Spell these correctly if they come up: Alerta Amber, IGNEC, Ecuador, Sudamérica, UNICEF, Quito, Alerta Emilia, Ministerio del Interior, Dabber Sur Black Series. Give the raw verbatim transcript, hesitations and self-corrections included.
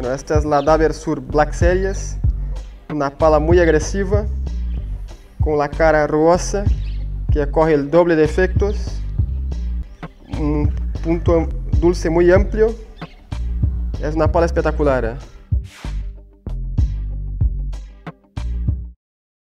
Bueno, esta es la Dabber Sur Black Series, una pala muy agresiva, con la cara rosa, que acoge el doble de efectos, un punto dulce muy amplio. Es una pala espectacular.